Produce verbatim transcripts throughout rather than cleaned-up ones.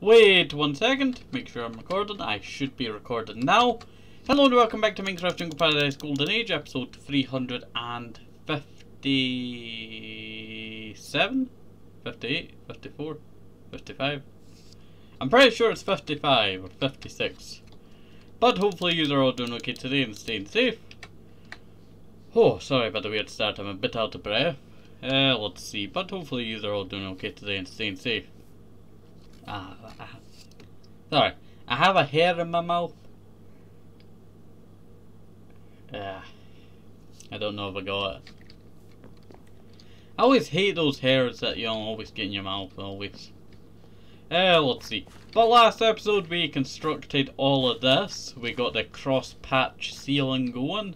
Wait one second, make sure I'm recording. I should be recording now. Hello and welcome back to Minecraft Jungle Paradise Golden Age, episode three hundred fifty-seven? fifty-eight? fifty-four? fifty-five? I'm pretty sure it's fifty-five or fifty-six. But hopefully you are all doing okay today and staying safe. Oh, sorry about the weird start, I'm a bit out of breath. Uh, let's see, but hopefully you are all doing okay today and staying safe. Ah, I have, sorry, I have a hair in my mouth. Uh, I don't know if I got it. I always hate those hairs that you always get in your mouth, always. Uh, let's see. But last episode we constructed all of this. We got the cross-patch ceiling going.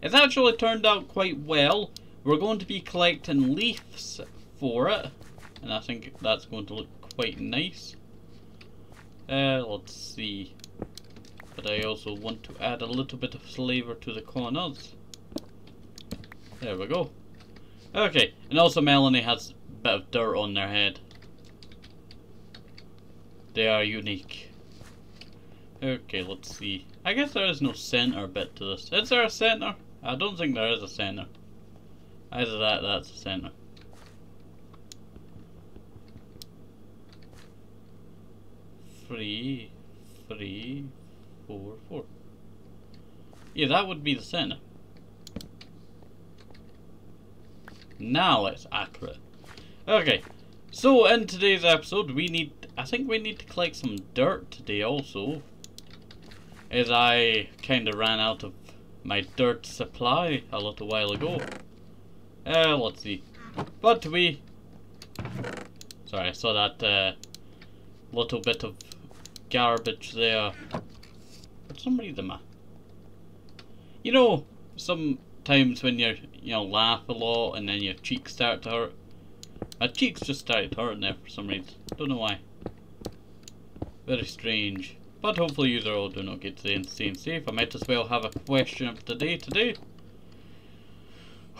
It's actually turned out quite well. We're going to be collecting leaves for it. And I think that's going to look quite nice. Uh, let's see. But I also want to add a little bit of flavor to the corners. There we go. Okay, and also Melanie has a bit of dirt on their head. They are unique. Okay, let's see. I guess there is no center bit to this. Is there a center? I don't think there is a center. Either that, that's a center. Three, three, four, four. Yeah, that would be the center. Now it's accurate. Okay, so in today's episode, we need. I think we need to collect some dirt today also, as I kind of ran out of my dirt supply a little while ago. Uh, let's see. But we... Sorry, I saw that uh, little bit of garbage there. For some reason, man. You know, sometimes when you you know, laugh a lot and then your cheeks start to hurt. My cheeks just started hurting there for some reason. Don't know why. Very strange. But hopefully you are all doing okay today and staying safe. I might as well have a question of the day today.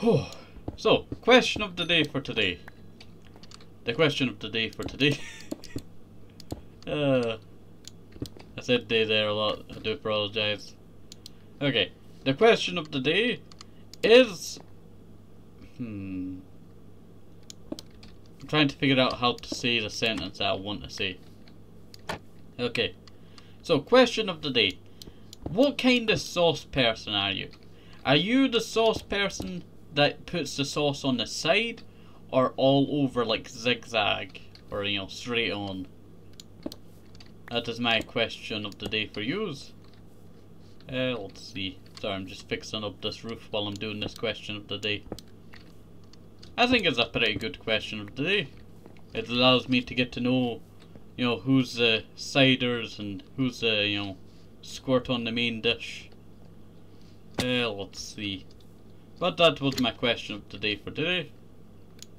Oh, so, question of the day for today. The question of the day for today. uh, I said day there a lot. I do apologize. Okay, the question of the day is... Hmm... I'm trying to figure out how to say the sentence that I want to say. Okay. So, question of the day. What kind of sauce person are you? Are you the sauce person that puts the sauce on the side? Or all over like zigzag? Or, you know, straight on? That is my question of the day for yous. Uh, let's see. Sorry, I'm just fixing up this roof while I'm doing this question of the day. I think it's a pretty good question of the day. It allows me to get to know, you know, who's the uh, ciders and who's the, uh, you know, squirt on the main dish. Uh, let's see. But that was my question of the day for today.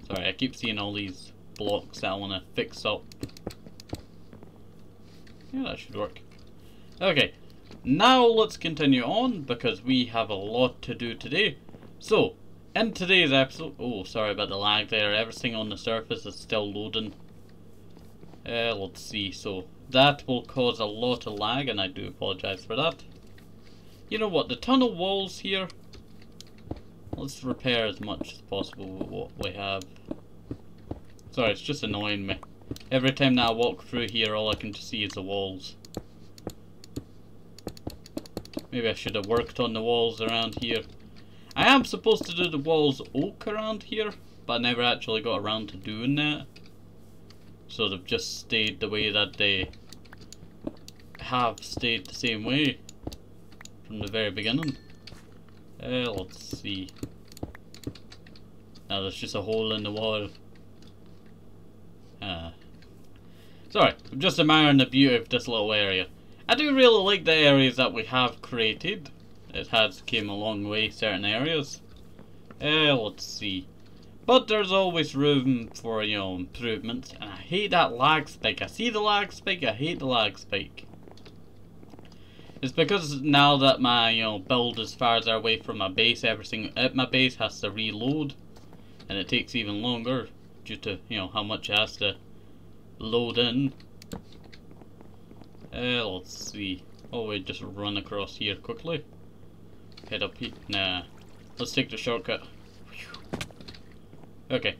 Sorry, I keep seeing all these blocks that I want to fix up. Yeah, that should work. Okay, now let's continue on because we have a lot to do today. So... In today's episode, oh sorry about the lag there, everything on the surface is still loading. Uh, let's see, so that will cause a lot of lag and I do apologise for that. You know what, the tunnel walls here, let's repair as much as possible with what we have. Sorry, it's just annoying me. Every time that I walk through here all I can just see is the walls. Maybe I should have worked on the walls around here. I am supposed to do the walls oak around here, but I never actually got around to doing that. So they've just stayed the way that they have stayed the same way from the very beginning. Uh, let's see. Now there's just a hole in the wall. Uh, sorry, I'm just admiring the beauty of this little area. I do really like the areas that we have created. It has came a long way, certain areas. Uh, let's see. But there's always room for, you know, improvements. And I hate that lag spike. I see the lag spike, I hate the lag spike. It's because now that my, you know, build is farther away from my base, everything at my base has to reload. And it takes even longer due to, you know, how much it has to load in. Uh, let's see. Oh, we just run across here quickly. Head up here. Nah. Let's take the shortcut. Okay.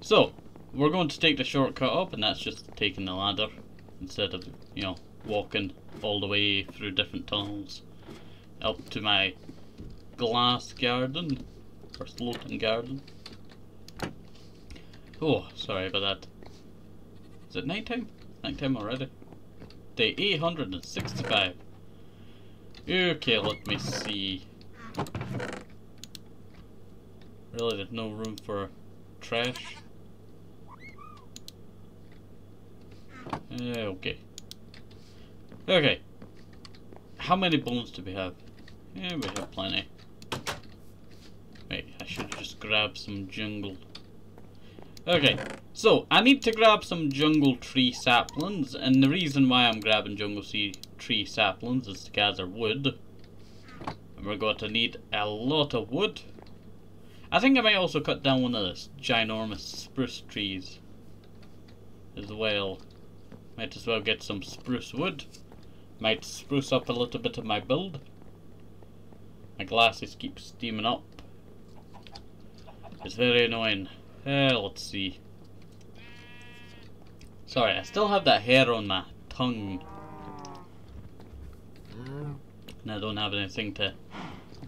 So, we're going to take the shortcut up, and that's just taking the ladder instead of, you know, walking all the way through different tunnels up to my glass garden or floating garden. Oh, sorry about that. Is it night time? Night time already. Day eight hundred sixty-five. Okay, let me see. Really, there's no room for trash. Uh, okay. Okay. How many bones do we have? Yeah, we have plenty. Wait, I should just grab some jungle. Okay, so I need to grab some jungle tree saplings, and the reason why I'm grabbing jungle tree saplings is to gather wood. And we're going to need a lot of wood. I think I might also cut down one of those ginormous spruce trees as well. Might as well get some spruce wood. Might spruce up a little bit of my build. My glasses keep steaming up. It's very annoying. Uh, let's see. Sorry, I still have that hair on my tongue. And I don't have anything to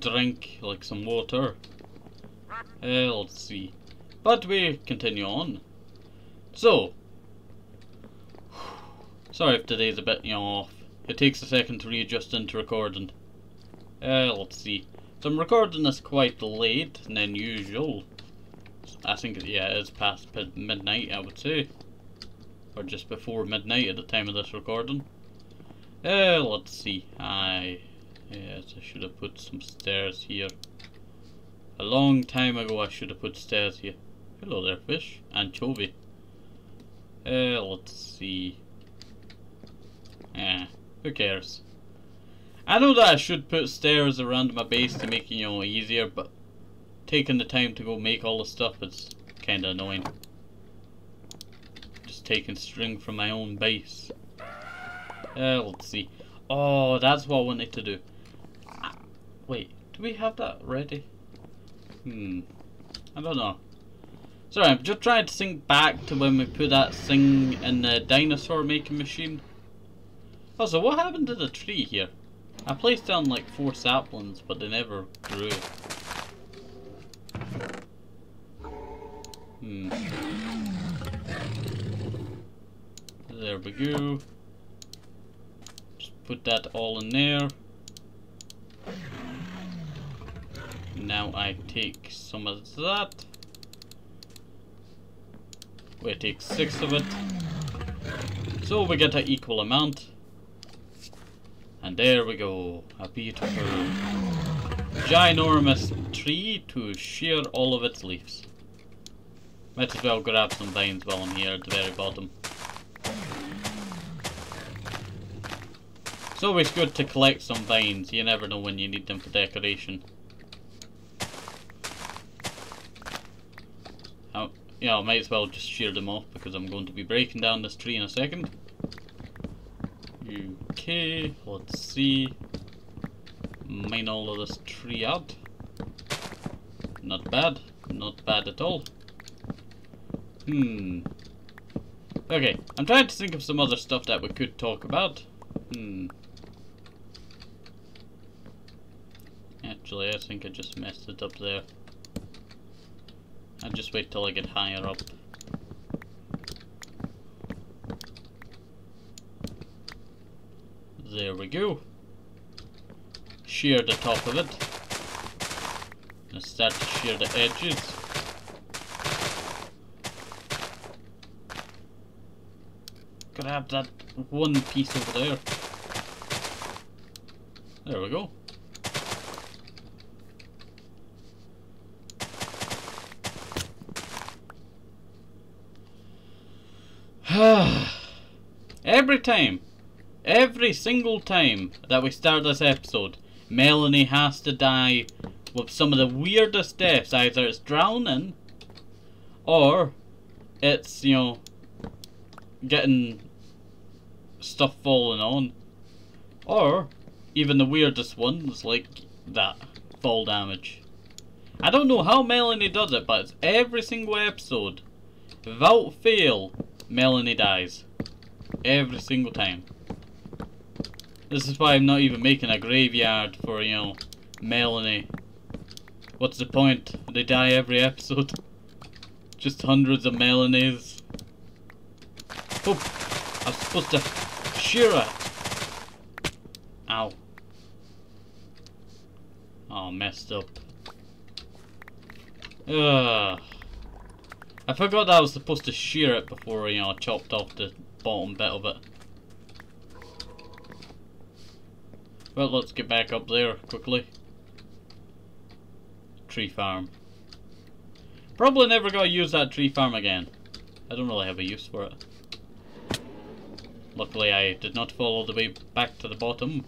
drink, like some water. Uh, let's see. But we continue on. So. Sorry if today's a bit, you know, off. It takes a second to readjust into recording. Uh, let's see. So I'm recording this quite late than usual. I think, yeah, it is past midnight, I would say. Or just before midnight at the time of this recording. Uh, let's see. I, yes, I should have put some stairs here. A long time ago I should have put stairs here. Hello there, fish. Anchovy. Uh, let's see. Eh, who cares? I know that I should put stairs around my base to make it, you know, easier, but taking the time to go make all the stuff is kind of annoying. Just taking string from my own base. Uh, let's see. Oh, that's what I wanted to do. Ah, wait, do we have that ready? Hmm, I don't know. Sorry, I'm just trying to think back to when we put that thing in the dinosaur making machine. Also, what happened to the tree here? I placed down like four saplings, but they never grew. Hmm. There we go. Just put that all in there. Now I take some of that. We take six of it. So we get an equal amount. And there we go, a beautiful, ginormous tree to shear all of its leaves. Might as well grab some vines while I'm here at the very bottom. It's always good to collect some vines, you never know when you need them for decoration. I'll, yeah, I might as well just shear them off because I'm going to be breaking down this tree in a second. Okay, let's see. Mine all of this tree out. Not bad. Not bad at all. Hmm. Okay, I'm trying to think of some other stuff that we could talk about. Hmm. Actually, I think I just messed it up there. I'll just wait till I get higher up. There we go. Shear the top of it. And start to shear the edges. Grab that one piece over there. There we go. Every time. Every single time that we start this episode, Melanie has to die with some of the weirdest deaths. Either it's drowning, or it's, you know, getting stuff falling on. Or even the weirdest ones like that fall damage. I don't know how Melanie does it, but it's every single episode. Without fail, Melanie dies. Every single time. This is why I'm not even making a graveyard for, you know, Melanie. What's the point? They die every episode. Just hundreds of Melanies. Oh, I'm supposed to shear her. Ow. Oh, messed up. Ugh. I forgot that I was supposed to shear it before, you know, I chopped off the bottom bit of it. Well, let's get back up there quickly. Tree farm. Probably never gonna use that tree farm again. I don't really have a use for it. Luckily I did not fall all the way back to the bottom,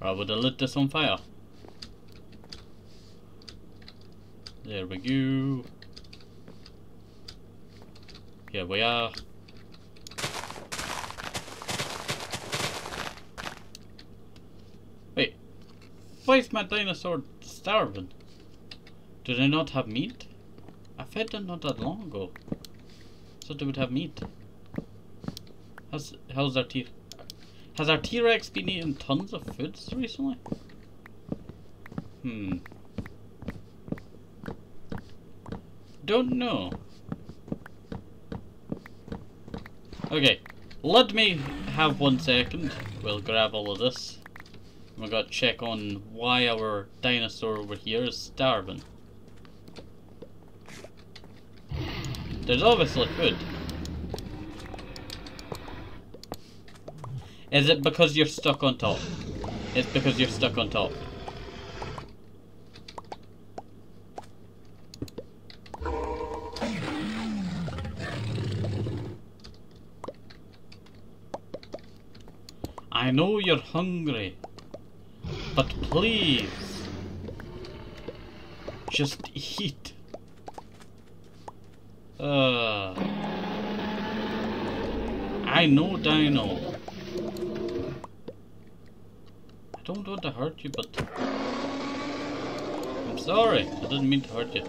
or I would have lit this on fire. There we go. Here we are. Wait. Why is my dinosaur starving? Do they not have meat? I fed them not that long ago. So they would have meat. How's, how's our T... Has our T-Rex been eating tons of foods recently? Hmm. Don't know. Okay, let me have one second. We'll grab all of this. We've got to check on why our dinosaur over here is starving. There's obviously food. Is it because you're stuck on top? It's because you're stuck on top. I know you're hungry, but please, just eat. Uh, I know, Dino. I don't want to hurt you, but I'm sorry. I didn't mean to hurt you.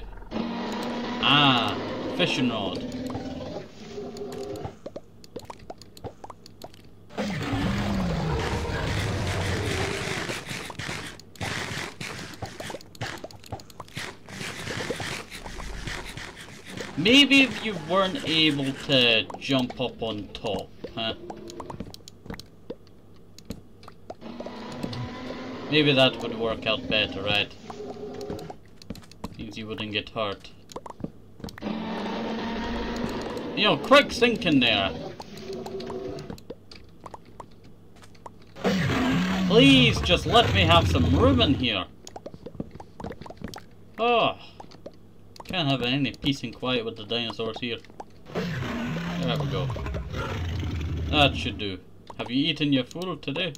Uh, ah, fishing rod. Maybe if you weren't able to jump up on top, huh? Maybe that would work out better, right? Means you wouldn't get hurt. You know, quick sinking there. Please just let me have some room in here. Oh. Can't have any peace and quiet with the dinosaurs here. There we go. That should do. Have you eaten your food today?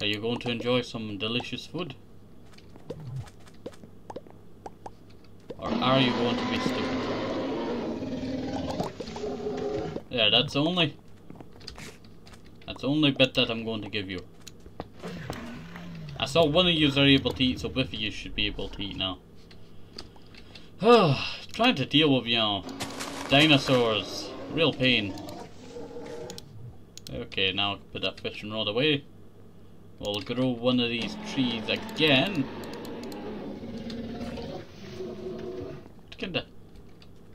Are you going to enjoy some delicious food? Or are you going to be stupid? Yeah, that's the only... That's the only bit that I'm going to give you. I saw one of you are able to eat, so both of you should be able to eat now. Trying to deal with, you know, dinosaurs. Real pain. Okay, now I'll put that fishing rod away. We'll grow one of these trees again. What kind of,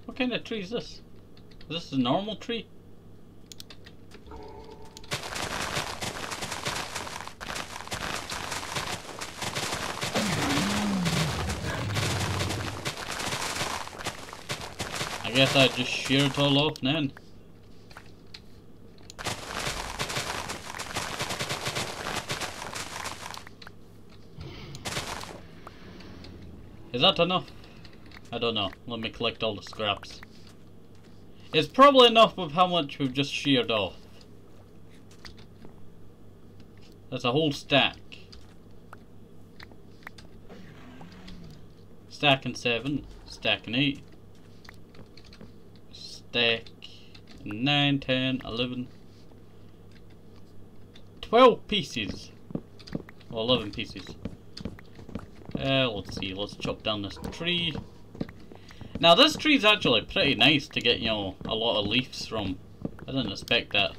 what kind of tree is this? Is this a normal tree? I guess I just shear it all off then. Is that enough? I don't know. Let me collect all the scraps. It's probably enough with how much we've just sheared off. That's a whole stack. Stacking seven, stacking eight, stack nine, ten, eleven, twelve pieces, or eleven pieces. Uh, let's see, let's chop down this tree. Now this tree's actually pretty nice to get, you know, a lot of leaves from. I didn't expect that.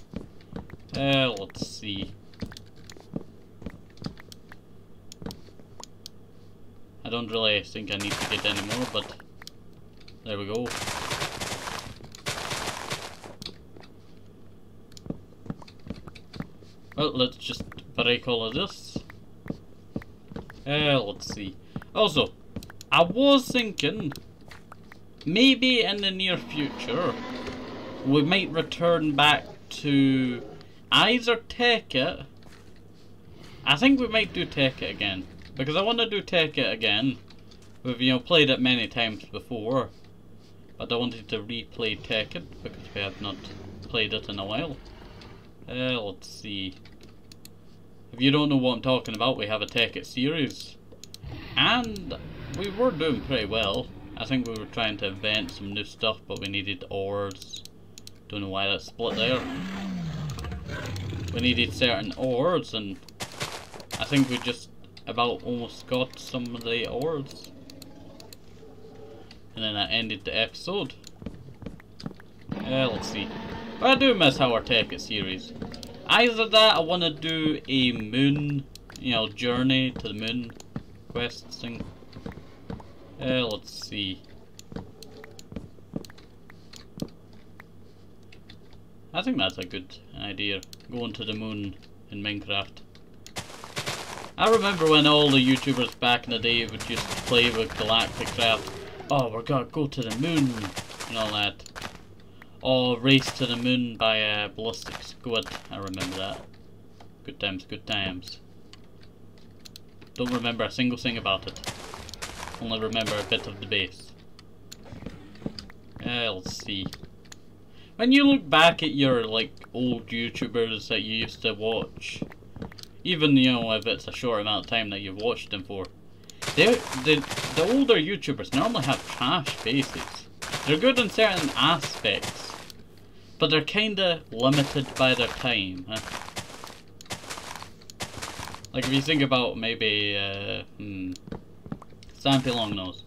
Uh, let's see. I don't really think I need to get any more, but there we go. Well, let's just break all of this. Uh, let's see. Also, I was thinking maybe in the near future we might return back to either Tekkit. I think we might do Tekkit again, because I want to do Tekkit again. We've, you know, played it many times before, but I wanted to replay Tekkit because we have not played it in a while. Uh, let's see. If you don't know what I'm talking about, we have a Tekkit series. And we were doing pretty well. I think we were trying to invent some new stuff, but we needed ores. Don't know why that split there. We needed certain ores, and I think we just about almost got some of the ores, and then that ended the episode. Uh, let's see, but I do miss our Tekkit series. Either that, I want to do a moon, you know, journey to the moon quest thing. Uh, let's see. I think that's a good idea, going to the moon in Minecraft. I remember when all the YouTubers back in the day would just play with Galacticraft. Oh, we're gonna go to the moon and all that. Oh, Race to the Moon by uh, Ballistic Squid. I remember that. Good times, good times. Don't remember a single thing about it. Only remember a bit of the base. Uh, let's see. When you look back at your like old YouTubers that you used to watch, even, you know, if it's a short amount of time that you've watched them for, they, the, the older YouTubers normally have trash faces. They're good in certain aspects, but they're kinda limited by their time. Huh? Like if you think about maybe, uh, hmm, Stampy Long Nose.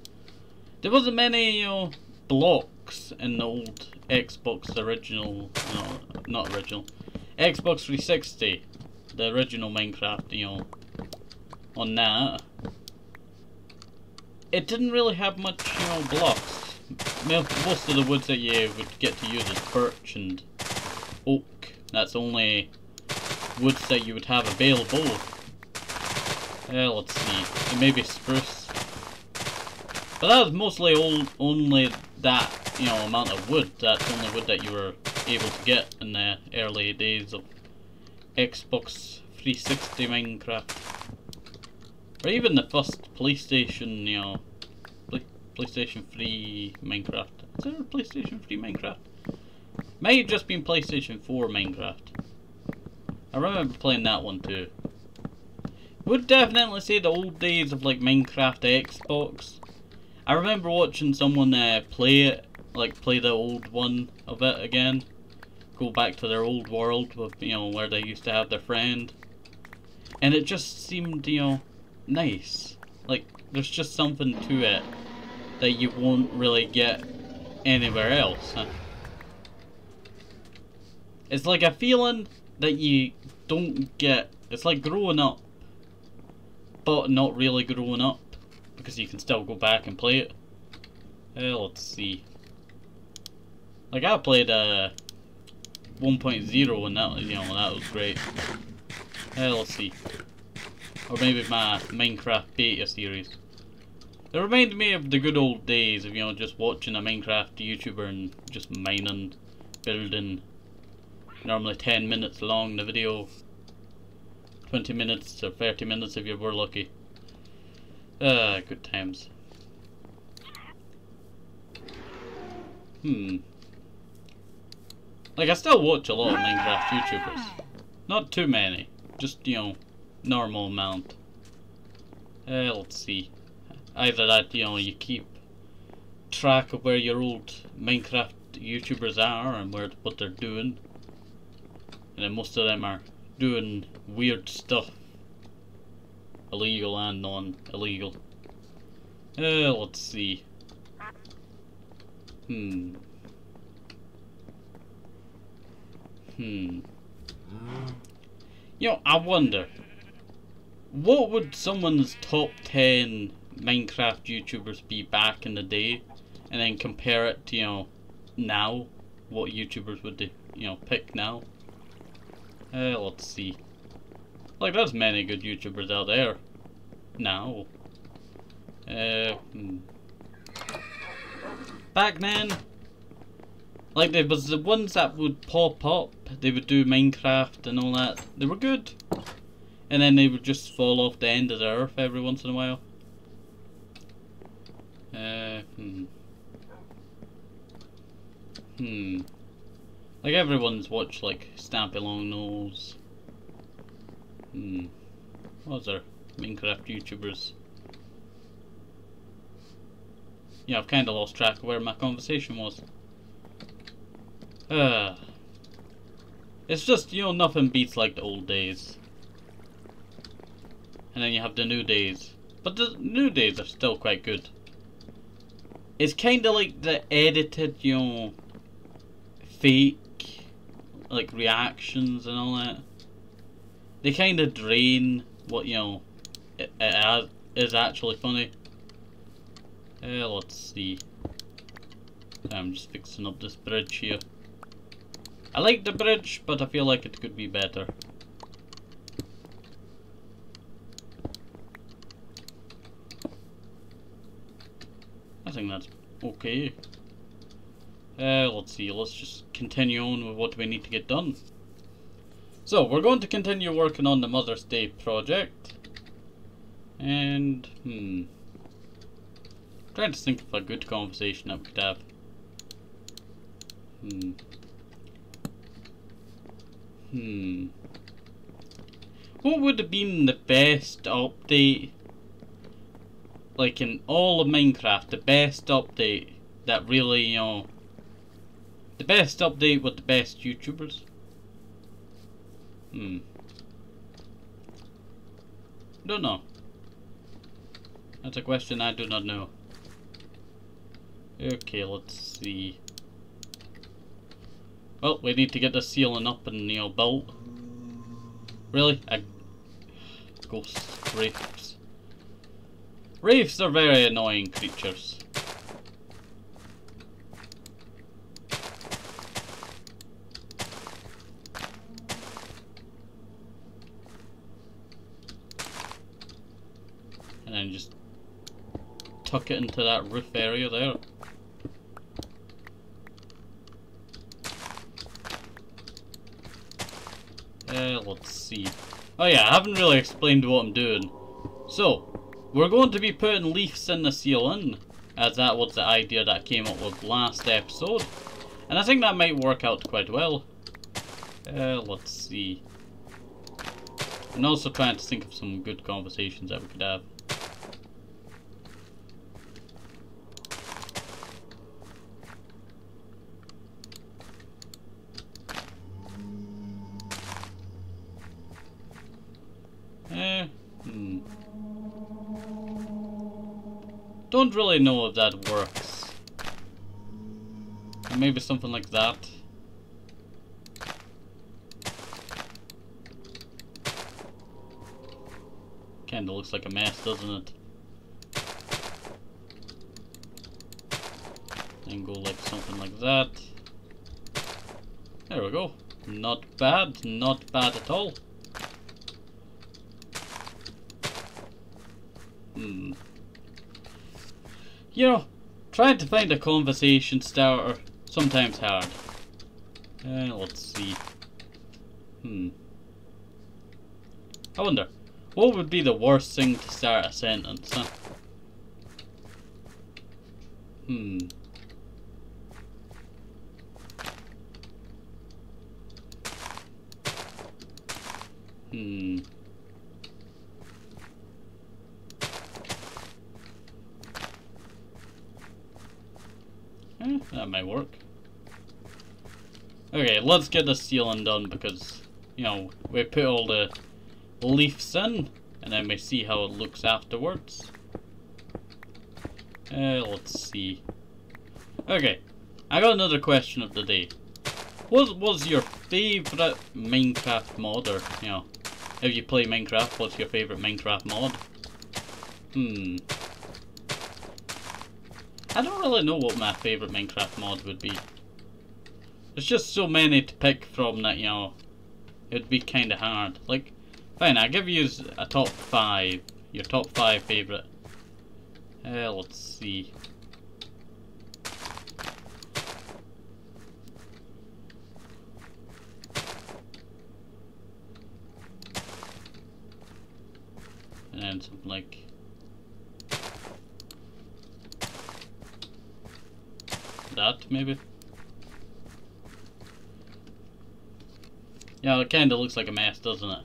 There wasn't many, you know, blocks in the old Xbox original, no, not original, Xbox three sixty. The original Minecraft, you know, on that, it didn't really have much, you know, blocks. Most of the woods that you would get to use is birch and oak. That's the only woods that you would have available. Uh, let's see, and maybe spruce. But that was mostly old, only that, you know, amount of wood. That's the only wood that you were able to get in the early days of Xbox three sixty Minecraft, or even the first PlayStation, you know, play, PlayStation three Minecraft. Is there a PlayStation three Minecraft? Might have just been PlayStation four Minecraft. I remember playing that one too. Would definitely say the old days of like Minecraft Xbox. I remember watching someone uh, play it, like play the old one of it again. Go back to their old world with, you know, where they used to have their friend, and it just seemed, you know, nice. Like there's just something to it that you won't really get anywhere else. Huh? It's like a feeling that you don't get. It's like growing up, but not really growing up, because you can still go back and play it. Uh, let's see. Like I played a. Uh, one point oh, and that, you know, that was great. Uh, let's see. Or maybe my Minecraft beta series. It reminded me of the good old days of, you know, just watching a Minecraft YouTuber and just mining, building. Normally ten minutes long the video. twenty minutes or thirty minutes if you were lucky. Ah, good times. Hmm. Like, I still watch a lot of Minecraft YouTubers. Not too many. Just, you know, normal amount. Uh, let's see. Either that, you know, you keep track of where your old Minecraft YouTubers are and where what they're doing. And then most of them are doing weird stuff. Illegal and non-illegal. Uh, let's see. Hmm. Hmm. You know, I wonder, what would someone's top ten Minecraft YouTubers be back in the day, and then compare it to, you know, now? What YouTubers would they, you know, pick now? Uh, let's see. Like, there's many good YouTubers out there now. Uh, hmm. Back then, like, there was the ones that would pop up, they would do Minecraft and all that, they were good. And then they would just fall off the end of the earth every once in a while. Uh, hmm. Hmm. Like, everyone's watched, like, Stampy Long Nose. Hmm. What other Minecraft YouTubers? Yeah, I've kind of lost track of where my conversation was. Uh, it's just, you know, nothing beats, like, the old days. And then you have the new days. But the new days are still quite good. It's kind of like the edited, you know, fake, like, reactions and all that. They kind of drain what, you know, it, it is actually funny. Uh, let's see. I'm just fixing up this bridge here. I like the bridge, but I feel like it could be better. I think that's okay. Uh, let's see, let's just continue on with what we need to get done. So, we're going to continue working on the Mother's Day project. And, hmm. I'm trying to think of a good conversation that we could have. Hmm. Hmm. What would have been the best update? Like, in all of Minecraft, the best update that really, you know, the best update with the best YouTubers. Hmm. Don't know. That's a question I do not know. Okay, let's see. Well, we need to get the ceiling up and, you know, built. Really? I... Ghost wraiths. Wraiths are very annoying creatures. And then just tuck it into that roof area there. Uh, let's see. Oh yeah, I haven't really explained what I'm doing. So, we're going to be putting leaves in the ceiling, as that was the idea that I came up with last episode. And I think that might work out quite well. Uh, let's see. I'm also trying to think of some good conversations that we could have. Don't really know if that works. Maybe something like that. Kinda looks like a mess, doesn't it? Then go like something like that. There we go. Not bad, not bad at all. Hmm. You know, trying to find a conversation starter, sometimes hard. Uh, let's see. Hmm. I wonder, what would be the worst thing to start a sentence, huh? Hmm. Hmm. thing? That may work. Okay, let's get the ceiling done because, you know, we put all the leaves in and then we see how it looks afterwards. Uh, let's see. Okay, I got another question of the day. What was your favourite Minecraft mod, or, you know, if you play Minecraft, what's your favourite Minecraft mod? Hmm. I don't really know what my favourite Minecraft mod would be. There's just so many to pick from that, you know, it'd be kind of hard. Like, fine, I'll give you a top five, your top five favourite. Uh, let's see. And then something like... that, maybe? Yeah, it kinda looks like a mess, doesn't it?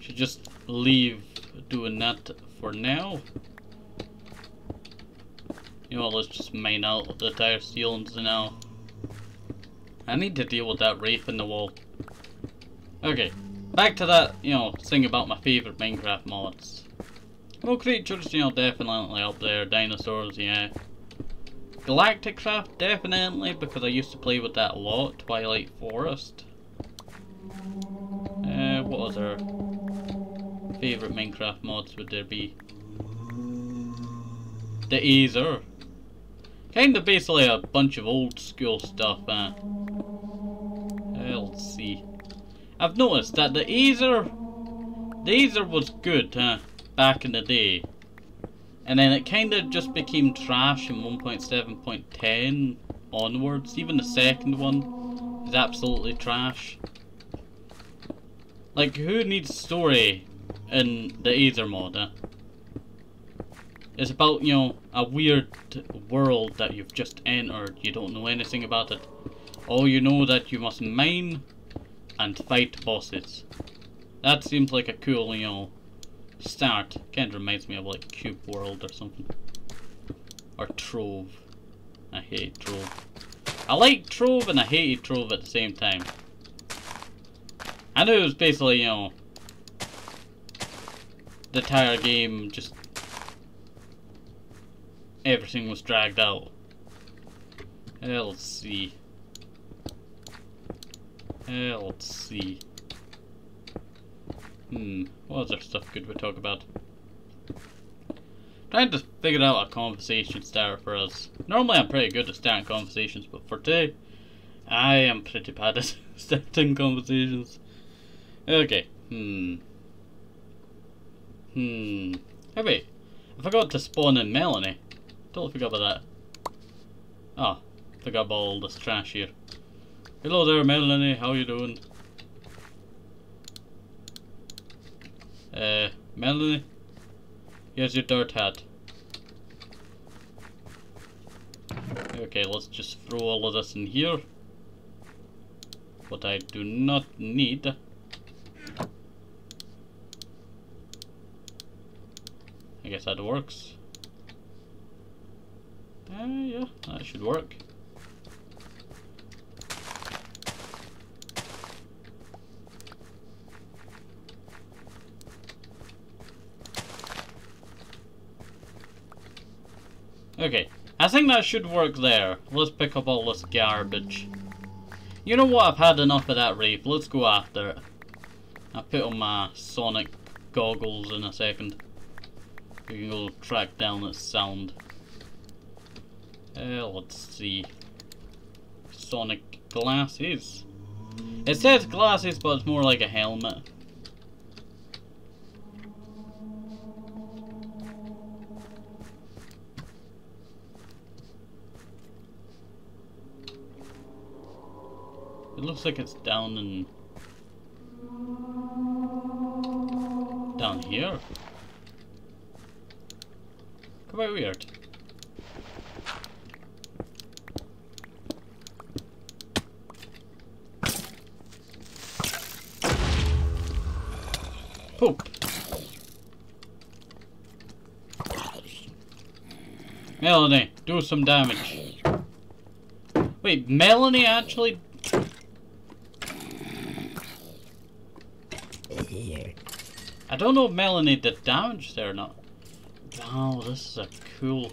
Should just leave doing that for now. You know what, let's just mine out the entire ceilings now. I need to deal with that wraith in the wall. Okay, back to that, you know, thing about my favourite Minecraft mods. Well, creatures, you know, definitely up there. Dinosaurs, yeah. Galacticraft, definitely, because I used to play with that a lot. Twilight Forest. Uh, what other favourite Minecraft mods would there be? The Aether. Kind of basically a bunch of old school stuff, man. Uh, let's see. I've noticed that the Aether, the Aether was good, huh? Back in the day. And then it kind of just became trash in one point seven point ten onwards. Even the second one is absolutely trash. Like, who needs story in the Aether mod, huh? It's about, you know, a weird world that you've just entered. You don't know anything about it. All you know that you must mine and fight bosses. That seems like a cool, you know, start. Kind of reminds me of like Cube World or something. Or Trove. I hate Trove. I like Trove and I hated Trove at the same time. I knew it was basically, you know, the entire game, just everything was dragged out. Uh, let's see. Uh, let's see. Hmm, what other stuff could we talk about? Trying to figure out a conversation starter for us. Normally I'm pretty good at starting conversations, but for today, I am pretty bad at starting conversations. Okay, hmm. Hmm. Hey wait, I forgot to spawn in Melanie. Totally forgot about that. Oh, forgot about all this trash here. Hello there, Melanie, how you doing? Uh, Melanie, here's your dirt hat. Okay, let's just throw all of this in here. What I do not need. I guess that works. Uh, yeah, that should work. Okay, I think that should work there. Let's pick up all this garbage. You know what, I've had enough of that rape. Let's go after it. I'll put on my sonic goggles in a second. We can go track down this sound. Uh, let's see. Sonic glasses. It says glasses, but it's more like a helmet. It looks like it's down in... down here. Quite weird. Poop. Melanie, do some damage. Wait, Melanie actually... I don't know if Melanie did damage there or not. Wow, this is a cool...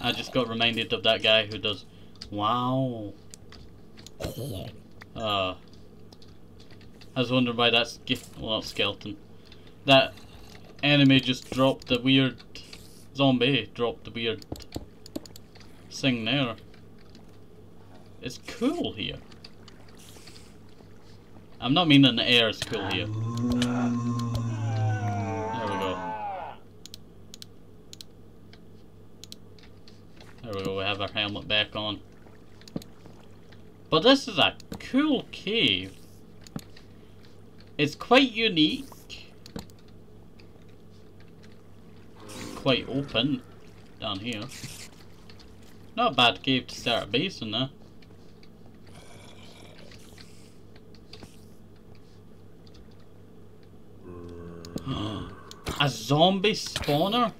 I just got reminded of that guy who does... Wow. Uh... I was wondering why that's gift. Well, not skeleton. That enemy just dropped the weird zombie. Dropped the weird thing there. It's cool here. I'm not meaning the air is cool here. There we go. There we go. We have our helmet back on. But this is a cool cave. It's quite unique. Quite open down here. Not a bad cave to start a base in there. A zombie spawner?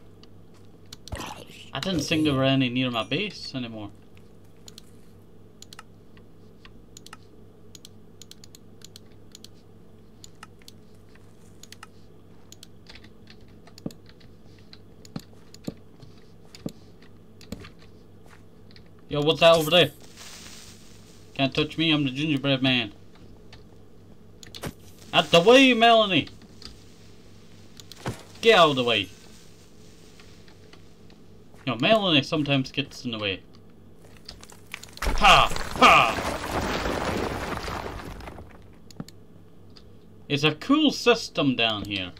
I didn't think there were any near my base anymore. Yo, what's that over there? Can't touch me, I'm the gingerbread man. Out the way, Melanie! Get out of the way. Yo, Melanie sometimes gets in the way. Ha! Ha! It's a cool system down here.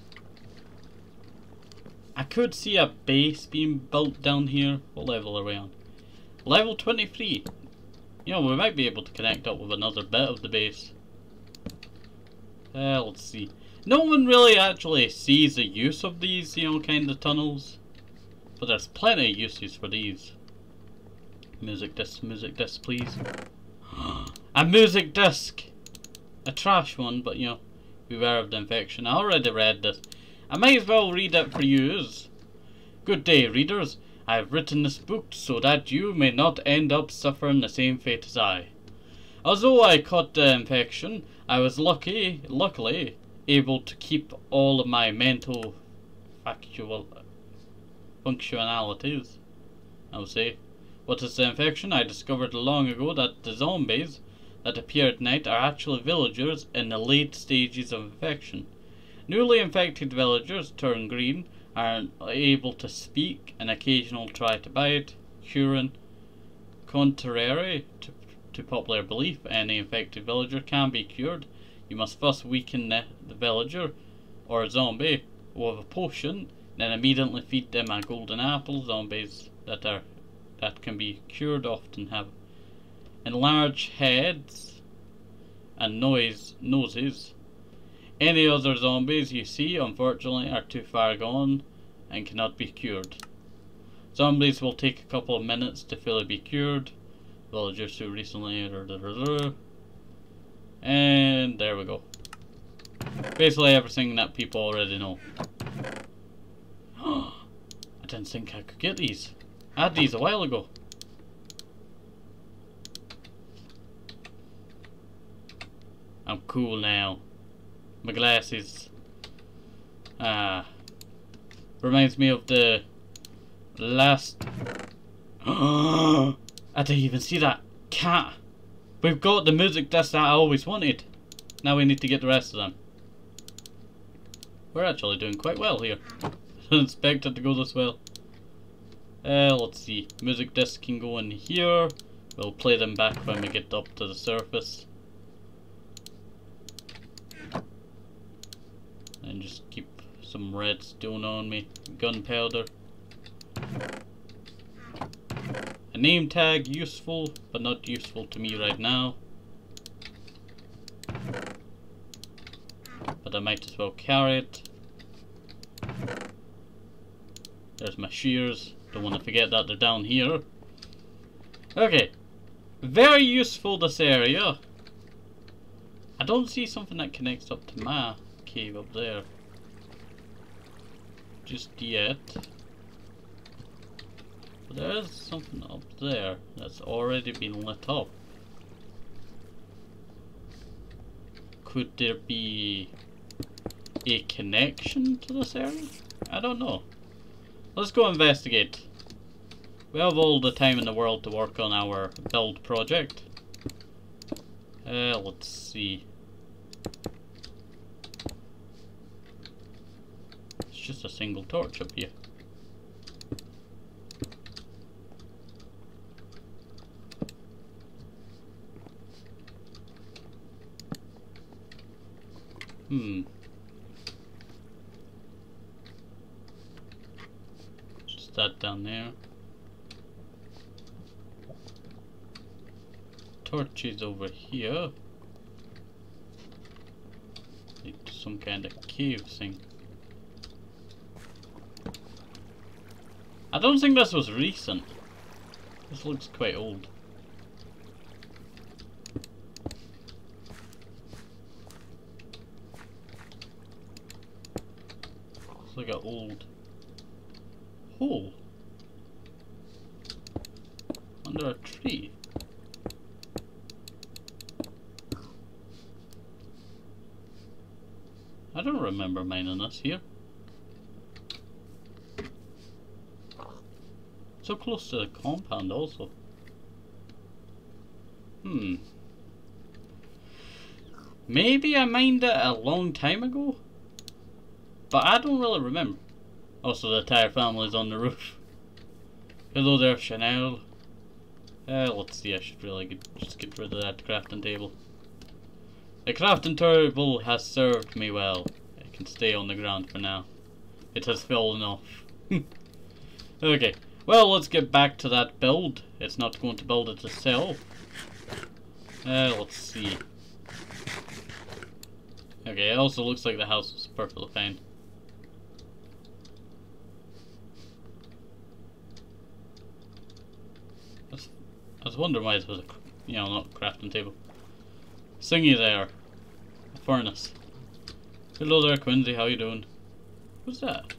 I could see a base being built down here. What level are we on? Level twenty-three. You know, we might be able to connect up with another bit of the base. Uh, let's see. No one really actually sees the use of these, you know, kind of tunnels. But there's plenty of uses for these. Music disc, music disc, please. A music disc! A trash one, but, you know, beware of the infection. I already read this. I might as well read it for yous. Good day, readers. I have written this book so that you may not end up suffering the same fate as I. Although I caught the infection, I was lucky, luckily, able to keep all of my mental factual functionalities, I would say. What is the infection? I discovered long ago that the zombies that appear at night are actually villagers in the late stages of infection. Newly infected villagers turn green, are able to speak and occasional try to bite, huron. Contrary to, to popular belief, any infected villager can be cured. You must first weaken the, the villager or zombie with a potion, then immediately feed them a golden apple. Zombies that are that can be cured often have enlarged heads and noise noses. Any other zombies you see, unfortunately, are too far gone and cannot be cured. Zombies will take a couple of minutes to fully be cured. Villagers who recently... And there we go. Basically everything that people already know. I didn't think I could get these. I had these a while ago. I'm cool now. My glasses. Ah. Reminds me of the last... I didn't even see that cat. We've got the music disc that I always wanted. Now we need to get the rest of them. We're actually doing quite well here. I didn't expect it to go this well. Uh, let's see. Music disc can go in here. We'll play them back when we get up to the surface. And just keep some redstone on me. Gunpowder. A name tag, useful, but not useful to me right now. But I might as well carry it. There's my shears. Don't want to forget that they're down here. Okay. Very useful, this area. I don't see something that connects up to my... cave up there just yet. But there's something up there that's already been lit up. Could there be a connection to this area? I don't know. Let's go investigate. We have all the time in the world to work on our build project. Uh, let's see. It's just a single torch up here. Hmm. Just that down there. Torches over here. Need some kind of cave thing. I don't think this was recent. This looks quite old. Like an old hole under a tree. I don't remember mining this here. So close to the compound also. Hmm. Maybe I mined it a long time ago? But I don't really remember. Also, the entire family's on the roof. Hello there, Chanel. Uh, let's see, I should really get, just get rid of that crafting table. The crafting table has served me well. It can stay on the ground for now. It has fallen off. Okay, well, let's get back to that build. It's not going to build it itself. Uh, let's see. Okay, it also looks like the house is perfectly fine. I was wondering why it was a, you know, not crafting table. Thingy there. A furnace. Hello there, Quincy, how you doing? Who's that?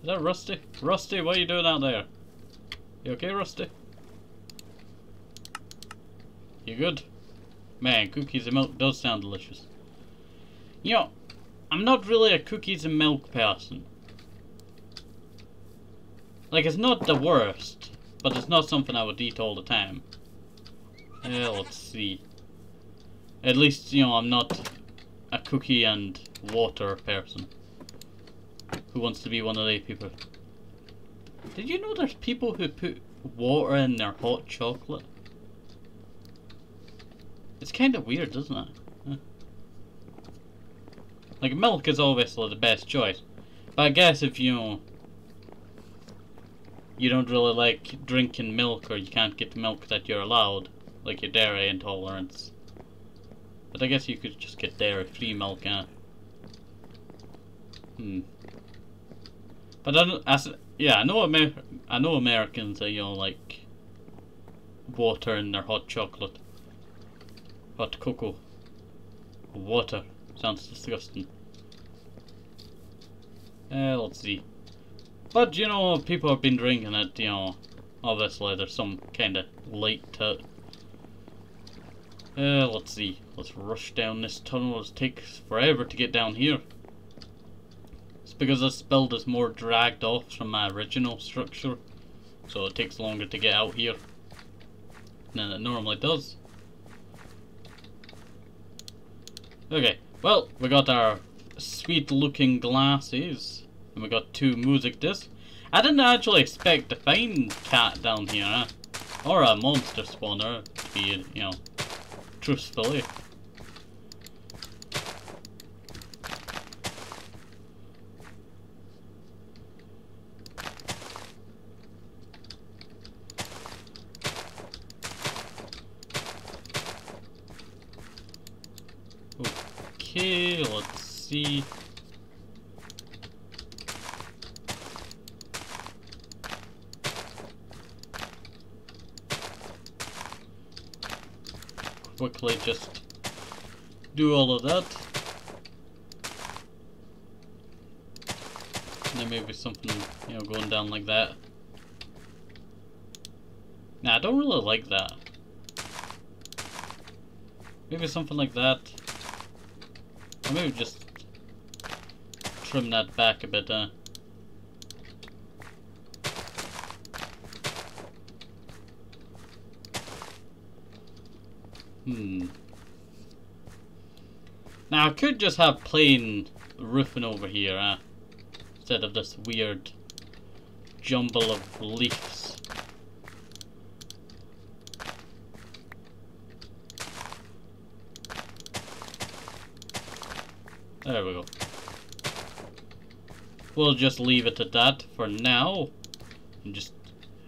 Is that Rusty? Rusty, what are you doing out there? You okay, Rusty? You good? Man, cookies and milk does sound delicious. You know, I'm not really a cookies and milk person. Like, it's not the worst. But it's not something I would eat all the time. Uh, let's see. At least, you know, I'm not a cookie and water person. Who wants to be one of these people? Did you know there's people who put water in their hot chocolate? It's kind of weird, isn't it? Huh. Like, milk is obviously the best choice. But I guess if you... know, you don't really like drinking milk, or you can't get milk that you're allowed, like your dairy intolerance. But I guess you could just get dairy-free milk, huh? Hmm. But I don't, I, yeah, I know Amer I know Americans that, you know, like water in their hot chocolate, hot cocoa, water. Sounds disgusting. Uh, let's see. But, you know, people have been drinking it, you know, obviously there's some kind of light to it. Uh, let's see, let's rush down this tunnel, it takes forever to get down here. It's because this build is more dragged off from my original structure, so it takes longer to get out here than it normally does. Okay, well, we got our sweet looking glasses. And we got two music discs. I didn't actually expect to find cat down here, huh? Or a monster spawner, to be, you know, truthfully. Okay, let's see. Quickly just do all of that. And then maybe something, you know, going down like that. Nah, I don't really like that. Maybe something like that. Or maybe just trim that back a bit, huh? Hmm. Now I could just have plain roofing over here, huh? Instead of this weird jumble of leaves. There we go. We'll just leave it at that for now. I'm just,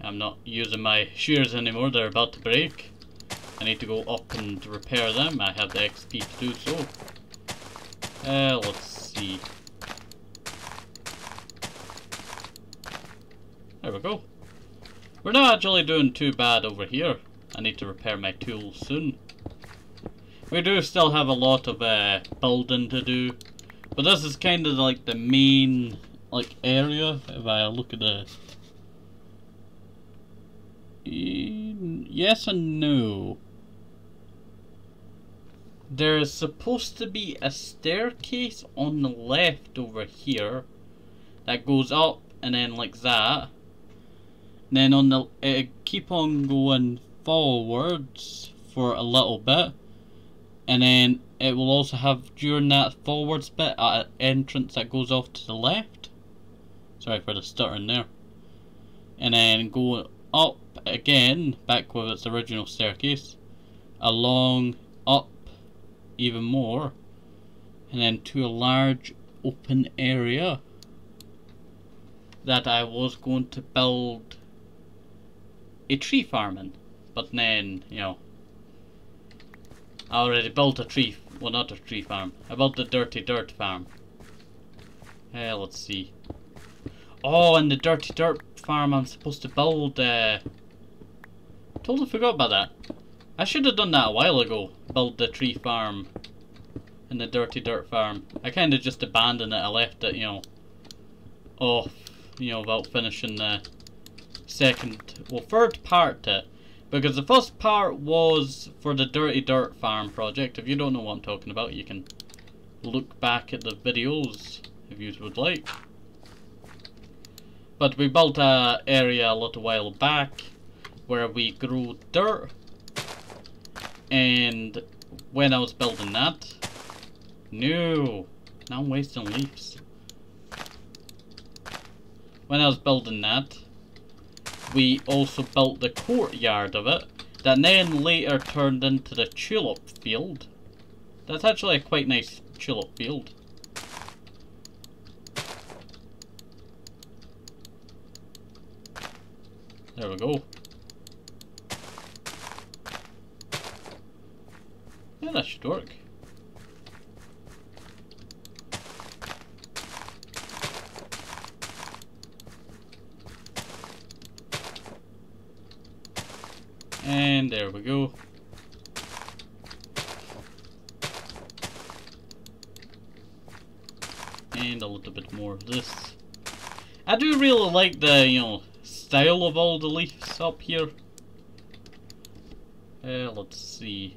I'm not using my shears anymore, they're about to break. I need to go up and repair them. I have the X P to do so. Uh, let's see. There we go. We're not actually doing too bad over here. I need to repair my tools soon. We do still have a lot of uh, building to do. But this is kind of like the main like area. If I look at the... Yes and no. There is supposed to be a staircase on the left over here that goes up and then like that. And then on the uh, keep on going forwards for a little bit, and then it will also have during that forwards bit an entrance that goes off to the left. Sorry for the stuttering there. And then go up again back with its original staircase, along up even more, and then to a large open area that I was going to build a tree farm in, but then, you know, I already built a tree, well not a tree farm, I built a dirty dirt farm. Eh, uh, let's see. Oh, and the dirty dirt farm I'm supposed to build, uh, totally forgot about that. I should have done that a while ago, build the tree farm and the dirty dirt farm. I kind of just abandoned it, I left it, you know, off, you know, about finishing the second, well, third part to it. Because the first part was for the dirty dirt farm project. If you don't know what I'm talking about, you can look back at the videos if you would like. But we built an area a little while back where we grew dirt, and when I was building that, no, now I'm wasting leaves. When I was building that, we also built the courtyard of it, that then later turned into the tulip field. That's actually a quite nice tulip field. There we go. Yeah, that should work. And there we go. And a little bit more of this. I do really like the, you know, style of all the leaves up here. Uh, let's see.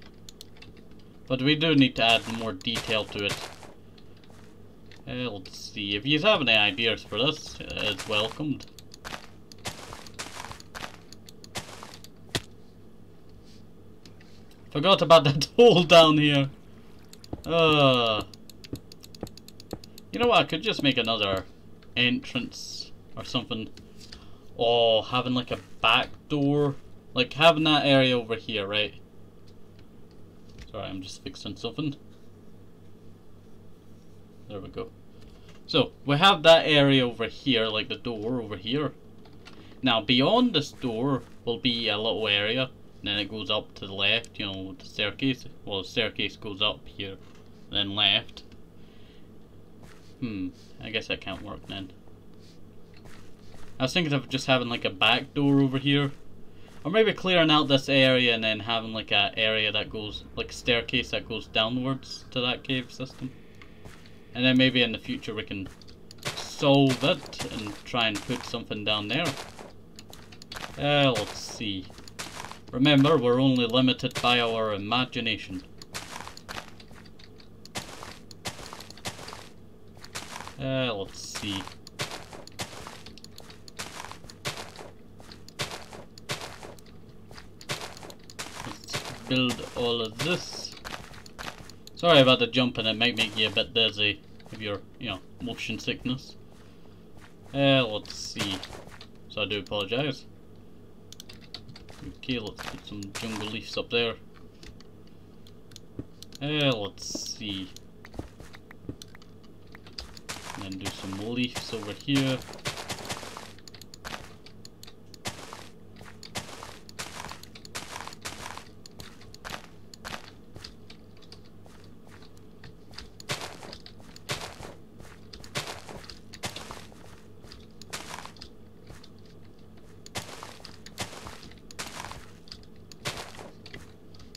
But we do need to add more detail to it. Uh, let's see. If you have any ideas for this, it's welcomed. Forgot about that hole down here. Uh, you know what? I could just make another entrance or something. Oh, having like a back door. Like having that area over here, right? Sorry, I'm just fixing something. There we go. So, we have that area over here, like the door over here. Now, beyond this door will be a little area. And then it goes up to the left, you know, the staircase. Well, the staircase goes up here, then left. Hmm, I guess that can't work then. I was thinking of just having like a back door over here. Or maybe clearing out this area and then having like an area that goes, like a staircase that goes downwards to that cave system. And then maybe in the future we can solve it and try and put something down there. Uh, let's see. Remember, we're only limited by our imagination. Uh, let's see. Let's build all of this. Sorry about the jumping, it might make you a bit dizzy if you're, you know, motion sickness. Uh, let's see. So I do apologise. Okay, let's put some jungle leaves up there. Uh, let's see. And then do some leaves over here.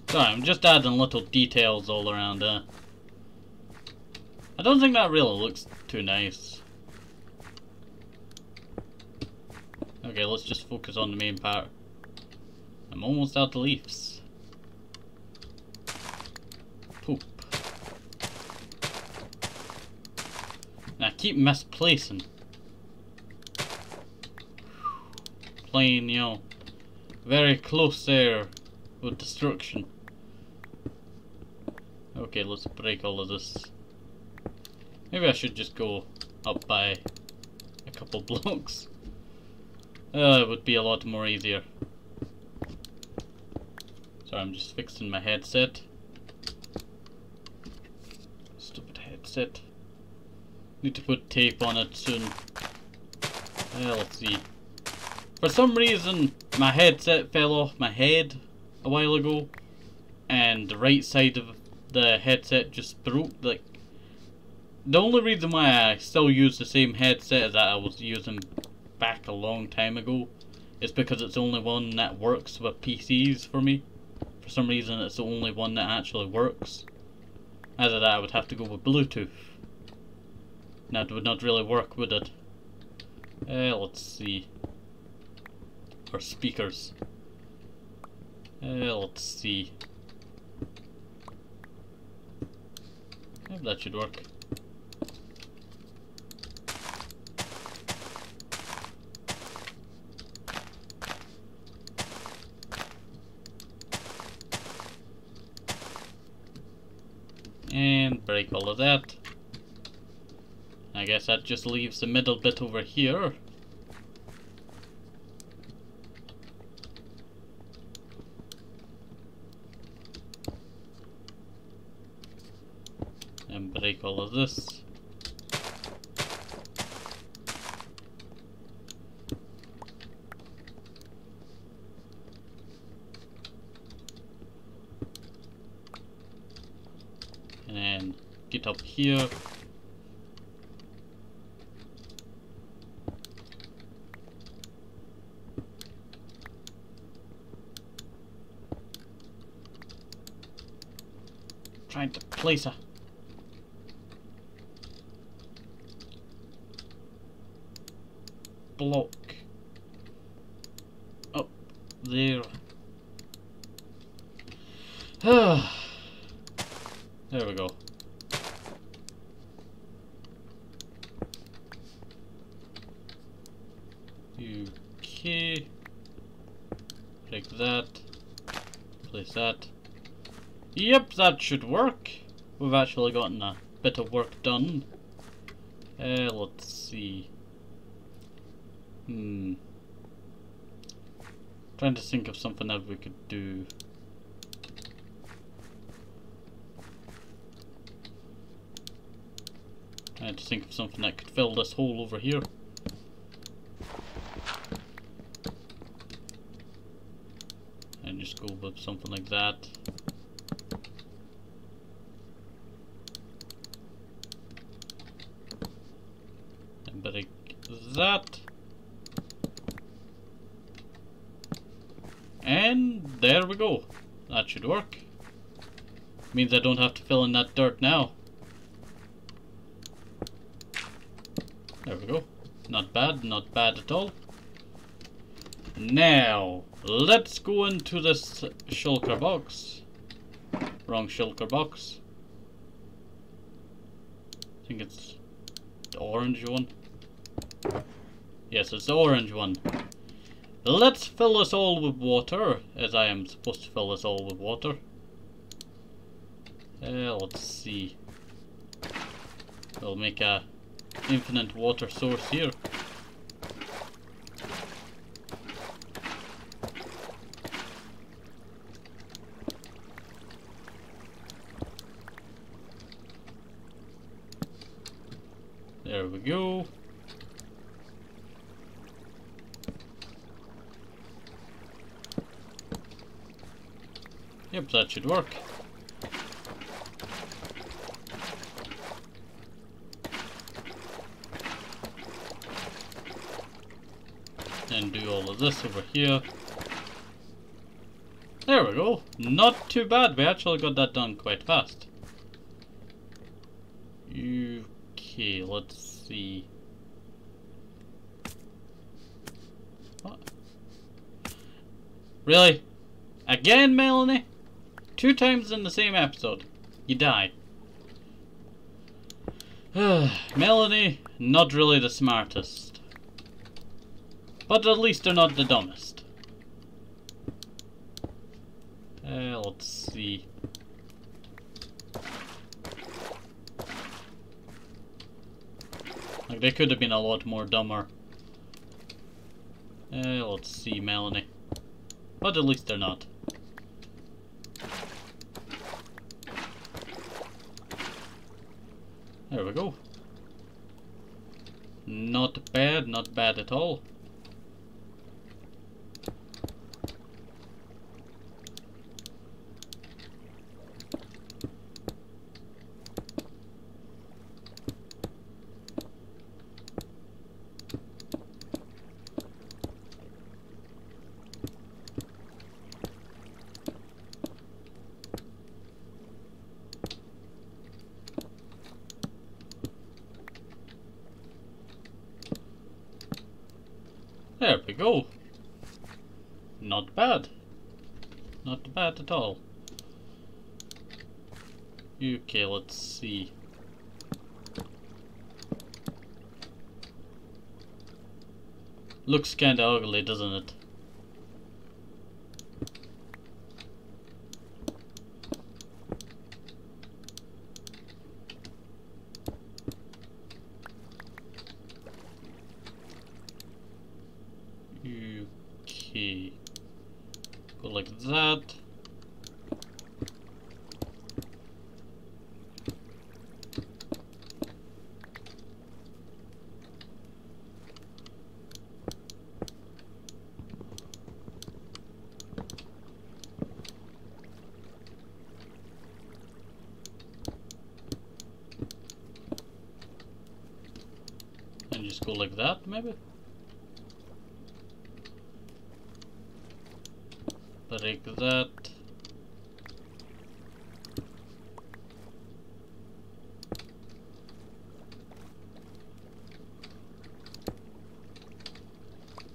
Sorry, I'm just adding little details all around there. I don't think that really looks too nice. Okay, let's just focus on the main part. I'm almost out of leaves. Poop. And I keep misplacing. Playing, you know, very close there with destruction. Okay, let's break all of this. Maybe I should just go up by a couple blocks. Uh, it would be a lot more easier. Sorry, I'm just fixing my headset. Stupid headset. Need to put tape on it soon. Uh, let's see. For some reason, my headset fell off my head a while ago, and the right side of the headset just broke. Like, the only reason why I still use the same headset that I was using back a long time ago is because it's the only one that works with P Cs for me. For some reason, it's the only one that actually works. Either that, I would have to go with Bluetooth. That would not really work, would it? Uh, let's see. Or speakers. Uh, let's see. Maybe that should work. And break all of that. I guess that just leaves the middle bit over here. And break all of this. And then get up here. Trying to place her. Block up there. There we go. Okay. Break that. Place that. Yep, that should work. We've actually gotten a bit of work done. Uh, let's see. Hmm. Trying to think of something that we could do. Trying to think of something that could fill this hole over here. And just go with something like that. And break that. And there we go. That should work. Means I don't have to fill in that dirt now. There we go. Not bad, not bad at all. Now, let's go into this shulker box. Wrong shulker box. I think it's the orange one. Yes, it's the orange one. Let's fill us all with water, as I am supposed to fill us all with water. Uh, let's see. We'll make a infinite water source here. There we go. Yep, that should work. And do all of this over here. There we go. Not too bad. We actually got that done quite fast. Okay, let's see. What? Really? Again, Melanie? Two times in the same episode. You die. Melanie, not really the smartest. But at least they're not the dumbest. Uh, let's see. Like, they could have been a lot more dumber. Uh, let's see, Melanie. But at least they're not. There we go. Not bad, not bad at all. There we go. Not bad. Not bad at all. Okay, let's see. Looks kinda ugly, doesn't it? Go like that. And just go like that, maybe? Like that.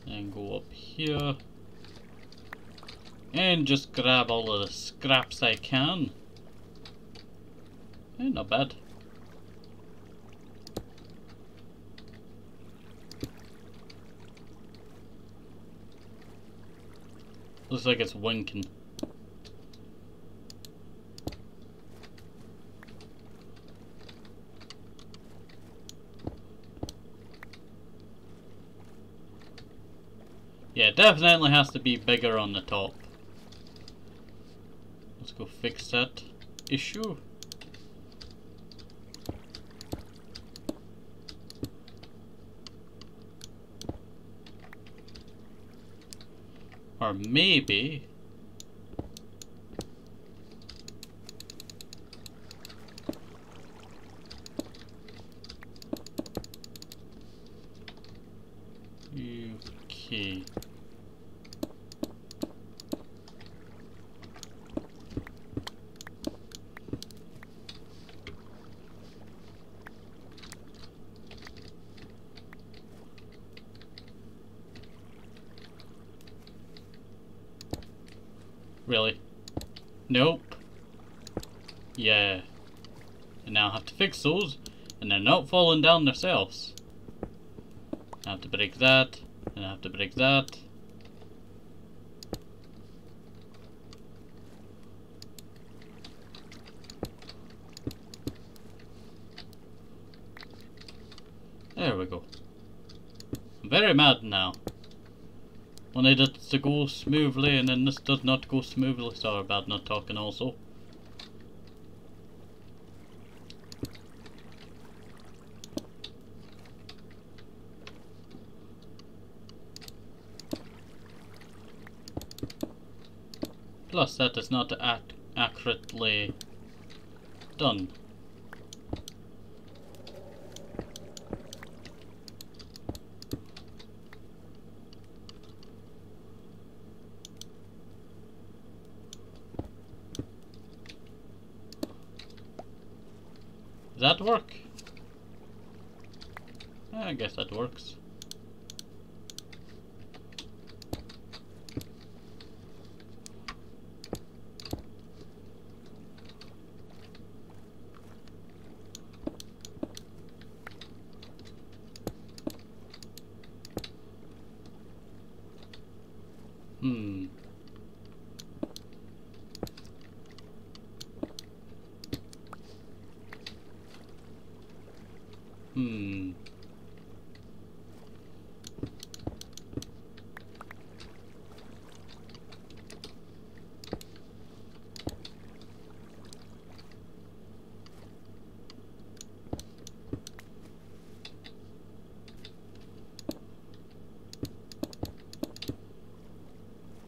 And go up here. And just grab all of the scraps I can. Eh, not bad. Looks like it's winking. Yeah, it definitely has to be bigger on the top. Let's go fix that issue. Or maybe okay. Really? Nope. Yeah. And now I have to fix those, and they're not falling down themselves. I have to break that, and I have to break that. There we go. I'm very mad now. Wanted it to go smoothly, and then this does not go smoothly. Sorry about not talking also. Plus that is not ac- accurately done. That work? I guess that works. Hmm. Hmm.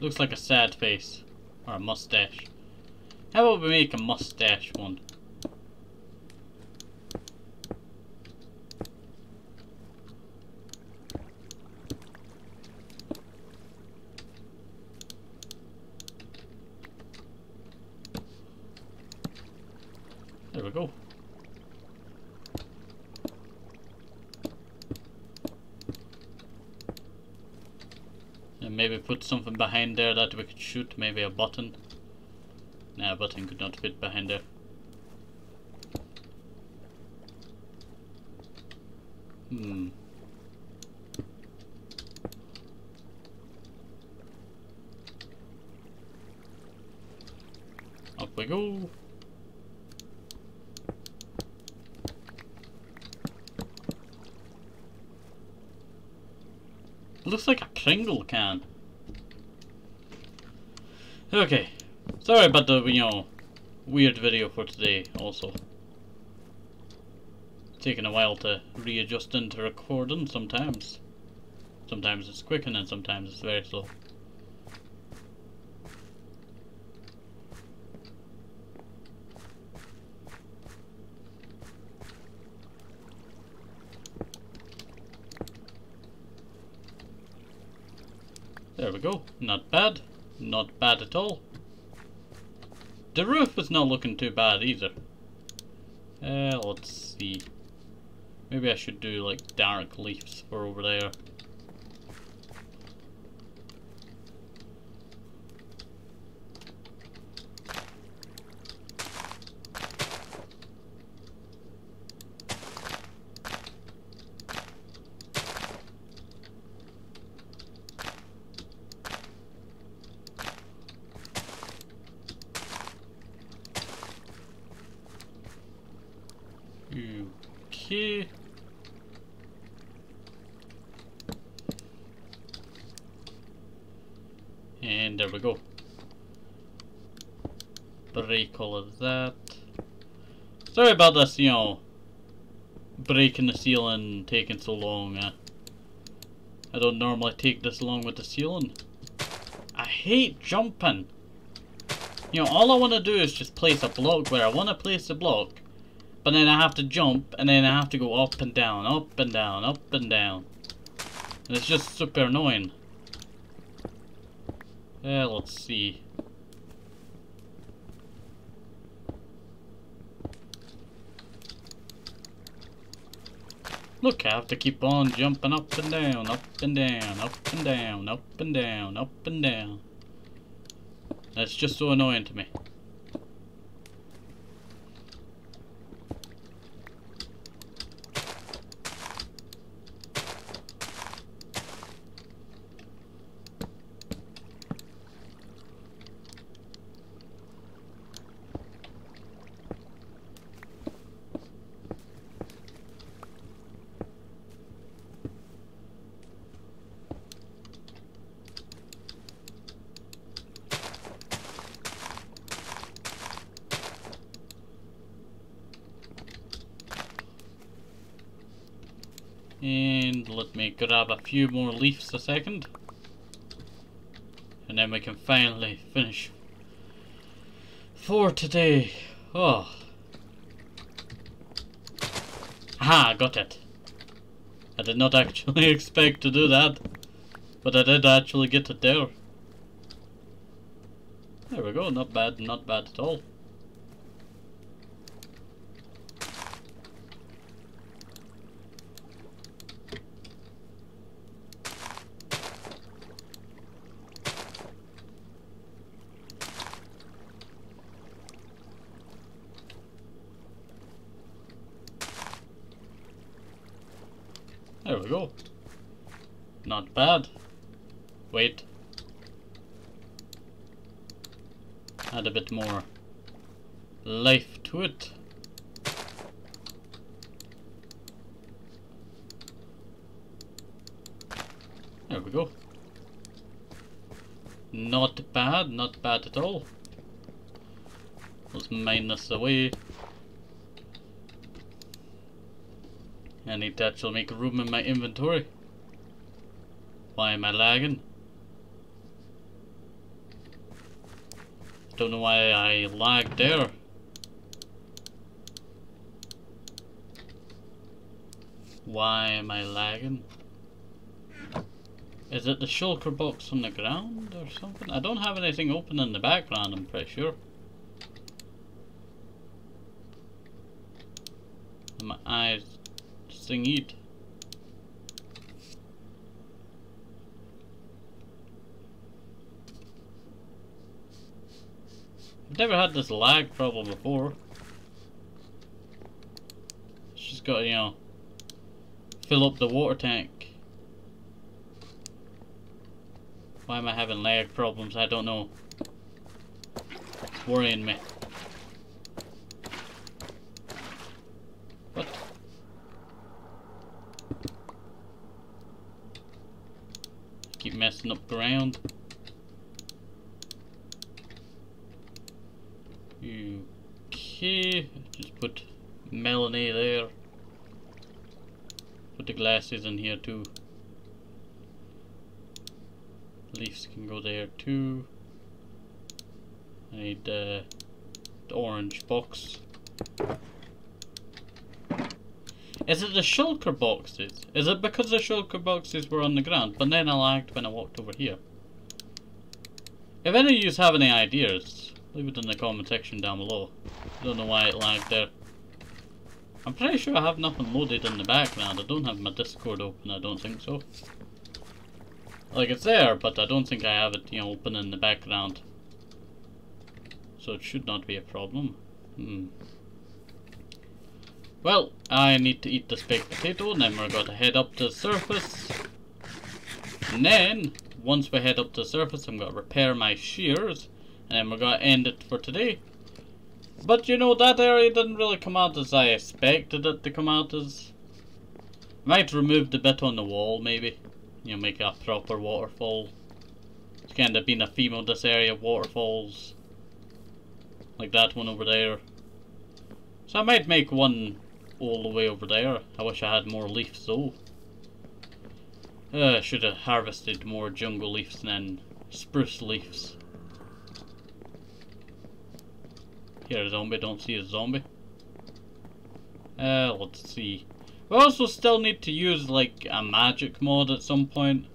Looks like a sad face. Or a mustache. How about we make a mustache one? There we go. And maybe put something behind there that we could shoot, maybe a button. Nah, a button could not fit behind there. Hmm. Up we go. Looks like a Pringle can. Okay. Sorry about the, you know, weird video for today also. It's taking a while to readjust into recording sometimes. Sometimes it's quick and then sometimes it's very slow. There we go. Not bad. Not bad at all. The roof is not looking too bad either. Uh, let's see. Maybe I should do like dark leaves for over there. Okay. And there we go. Break all of that. Sorry about this, you know, breaking the ceiling taking so long. Uh, I don't normally take this long with the ceiling. I hate jumping. You know, all I want to do is just place a block where I want to place the block. But then I have to jump, and then I have to go up and down, up and down, up and down. And it's just super annoying. Yeah, let's see. Look, I have to keep on jumping up and down, up and down, up and down, up and down, up and down. That's just so annoying to me. And let me grab a few more leaves a second. And then we can finally finish for today. Oh. Aha, got it. I did not actually expect to do that. But I did actually get it there. There we go, not bad, not bad at all. There we go. Not bad. Wait. Add a bit more life to it. There we go. Not bad, not bad at all. Let's mine this away. I need to actually make room in my inventory. Why am I lagging? Don't know why I lagged there. Why am I lagging? Is it the shulker box on the ground or something? I don't have anything open in the background, I'm pretty sure. My eyes... thing eat. I've never had this lag problem before. It's just got, you know, fill up the water tank. Why am I having lag problems? I don't know. It's worrying me. Keep messing up ground. Okay, just put Melanie there. Put the glasses in here too. Leaves can go there too. I need uh, the orange box. Is it the shulker boxes? Is it because the shulker boxes were on the ground, but then I lagged when I walked over here? If any of you have any ideas, leave it in the comment section down below. I don't know why it lagged there. I'm pretty sure I have nothing loaded in the background. I don't have my Discord open, I don't think so. Like, it's there, but I don't think I have it, you know, open in the background. So it should not be a problem. Hmm. Well, I need to eat this baked potato, and then we're going to head up to the surface. And then, once we head up to the surface, I'm going to repair my shears. And then we're going to end it for today. But, you know, that area didn't really come out as I expected it to come out as. Might remove the bit on the wall, maybe. You know, make a proper waterfall. It's kind of been a theme of this area, waterfalls. Like that one over there. So I might make one all the way over there. I wish I had more leaves though. Uh, I should have harvested more jungle leaves and then spruce leaves. Here a zombie, don't see a zombie. Uh, let's see. We also still need to use like a magic mod at some point.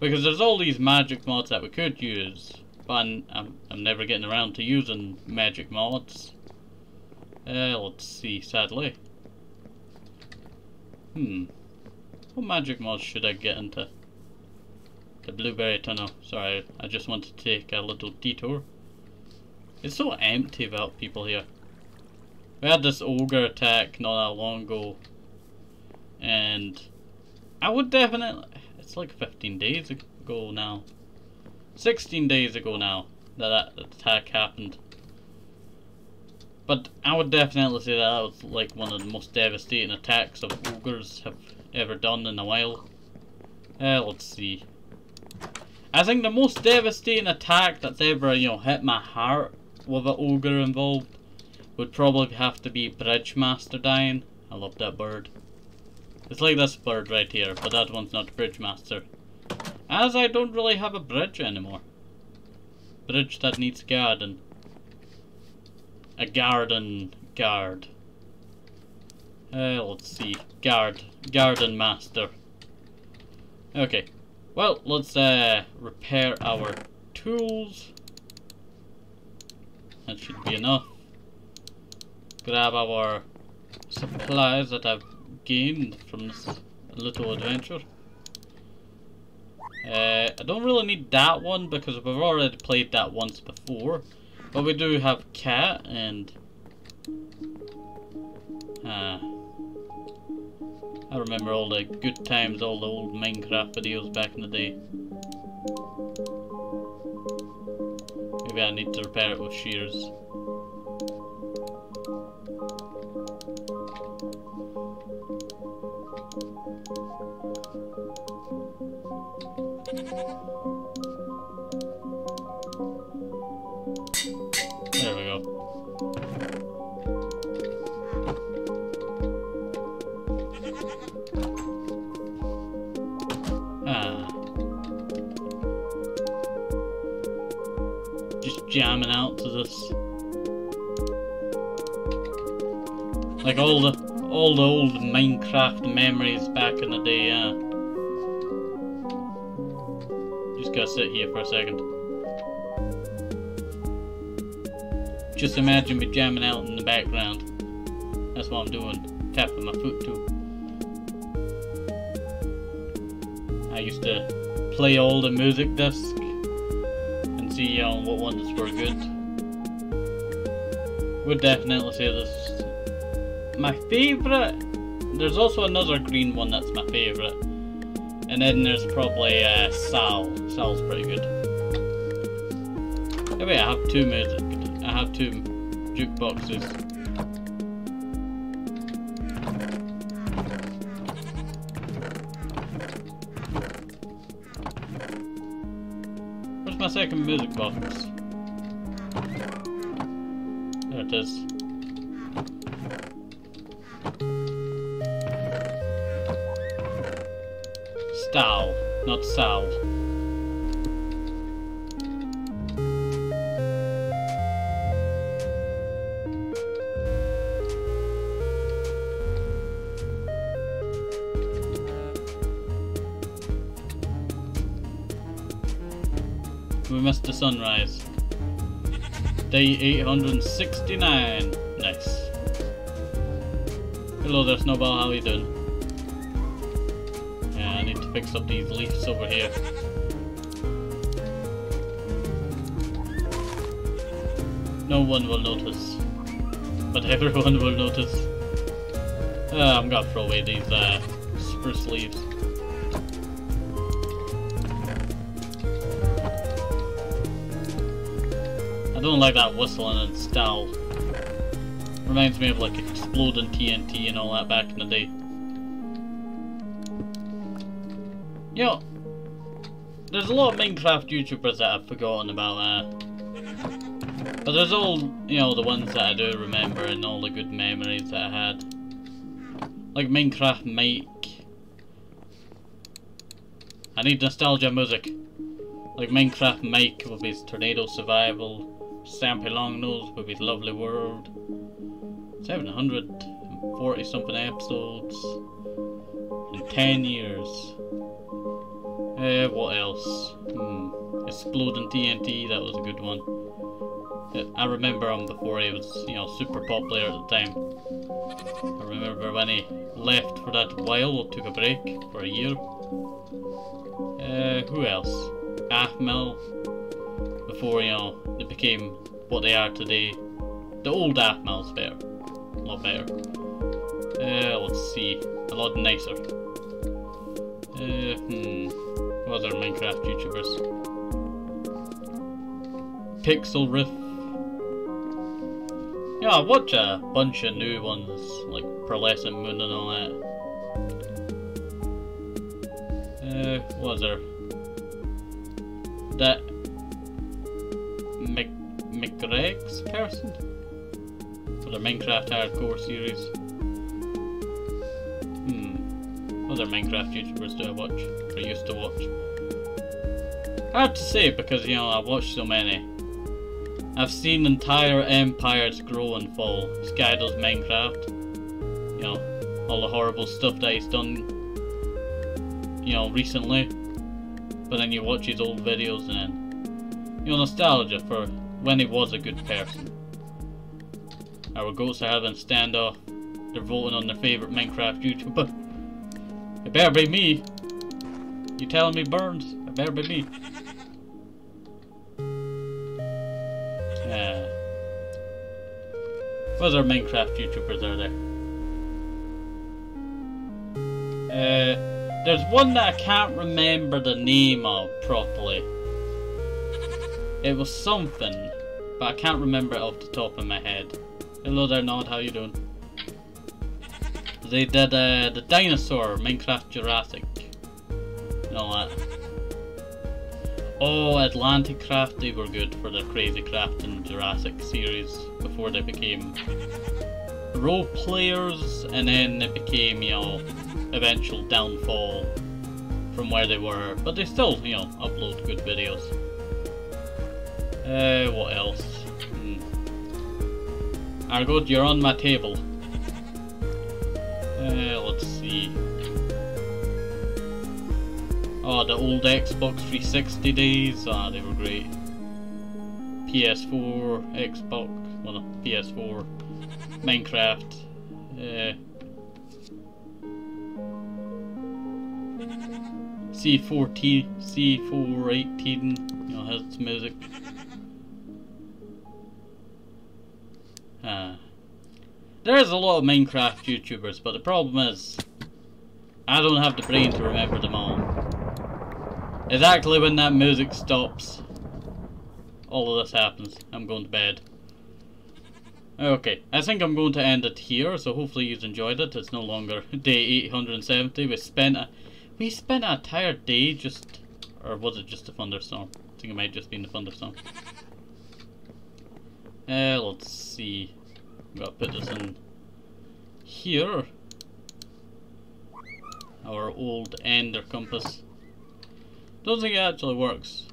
Because there's all these magic mods that we could use. But I'm, I'm, I'm never getting around to using magic mods. Uh, let's see, sadly. Hmm. What magic mods should I get into? the blueberry tunnel. Sorry, I just want to take a little detour. It's so empty without people here. We had this ogre attack not that long ago, and I would definitely, it's like fifteen days ago now, sixteen days ago now that that attack happened. But I would definitely say that that was like one of the most devastating attacks of ogres have ever done in a while. Eh, let's see. I think the most devastating attack that's ever, you know, hit my heart with an ogre involved would probably have to be Bridge Master dying. I love that bird. It's like this bird right here, but that one's not Bridge Master, as I don't really have a bridge anymore. Bridge that needs garden. A garden guard. Uh, let's see. Guard. Garden master. Okay. Well, let's uh, repair our tools. That should be enough. Grab our supplies that I've gained from this little adventure. Uh, I don't really need that one because we've already played that once before. But we do have cat and uh, I remember all the good times, all the old Minecraft videos back in the day. Maybe I need to repair it with shears. Jamming out to this, like all the all the old Minecraft memories back in the day. Yeah. Just gotta sit here for a second. Just imagine me jamming out in the background. That's what I'm doing, tapping my foot too. I used to play all the music discs. See on what ones were good. Would definitely say this. My favourite. There's also another green one that's my favourite, and then there's probably uh, Sal. Sal's pretty good. Anyway, I have two music. I have two jukeboxes. My second music box. There it is. Stal, not Sal. We missed the sunrise. Day eight hundred sixty-nine. Nice. Hello there, Snowball. How are you doing? Yeah, I need to fix up these leaves over here. No one will notice, but everyone will notice. Uh, I'm gonna throw away these uh, spruce leaves. I don't like that whistling and style. Reminds me of like Exploding T N T and all that back in the day. You know, there's a lot of Minecraft YouTubers that I've forgotten about that. Uh, but there's all, you know, the ones that I do remember and all the good memories that I had. Like Minecraft Mike. I need nostalgia music. Like Minecraft Mike with his tornado survival. Stampy Long Nose with his lovely world. seven hundred forty something episodes in ten years. Eh, what else? Hmm. Exploding T N T, that was a good one. I remember him before he was, you know, super popular at the time. I remember when he left for that while or took a break for a year. Eh, Who, who else? Ah, Mill. Before, you know, they became what they are today. The old Ah Mill's better. A lot better. Uh, let's see. A lot nicer. Uh, hmm. Who other Minecraft YouTubers? Pixel Riff. Yeah, I watch a bunch of new ones, like Pearlescent Moon and all that. Uh, who was there? That McGregs person? For the Minecraft Hardcore series. Hmm. What other Minecraft YouTubers do I watch? Or used to watch? Hard to say because, you know, I watch so many. I've seen entire empires grow and fall. Skydoes Minecraft, you know, all the horrible stuff that he's done, you know, recently. But then you watch his old videos and then, you know, nostalgia for when he was a good person. Our goats are having standoff. They're voting on their favourite Minecraft YouTuber. It better be me. You telling me, Burns? It better be me. Uh, what other Minecraft YouTubers are there? Uh, there's one that I can't remember the name of properly. It was something, but I can't remember it off the top of my head. Hello there, Nod, how you doing? They did uh, the dinosaur, Minecraft Jurassic, and all that. Oh, Atlantic Craft, they were good for their Crazy Craft and Jurassic series before they became role players, and then they became, you know, eventual downfall from where they were, but they still, you know, upload good videos. Uh, what else? Hmm. Argod, you're on my table. Uh, let's see. Oh, the old Xbox three sixty days, ah, they were great. P S four, Xbox, well, no, P S four, Minecraft. Uh, C fourteen, C four eighteen, you know, has its music. Ah. There is a lot of Minecraft YouTubers, but the problem is, I don't have the brain to remember them all. Exactly when that music stops, all of this happens. I'm going to bed. Okay, I think I'm going to end it here, so hopefully you've enjoyed it. It's no longer day eight hundred seventy. We spent a, we spent an entire day just, or was it just a thunderstorm? I think it might just be in the thunderstorm. Uh, let's see. I've got to put this in here. Our old ender compass. Don't think it actually works.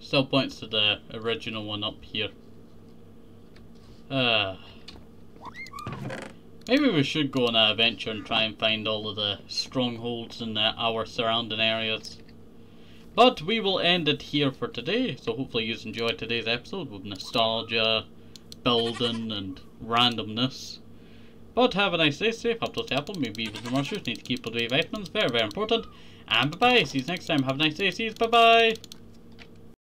Still points to the original one up here. Uh, maybe we should go on an adventure and try and find all of the strongholds in the, our surrounding areas. But we will end it here for today. So hopefully you enjoyed today's episode with nostalgia, building and randomness. But have a nice day, safe, up to the apple, maybe even the monsters, need to keep away vitamins, very, very important. And bye-bye, see you next time, have a nice day, see you, bye-bye.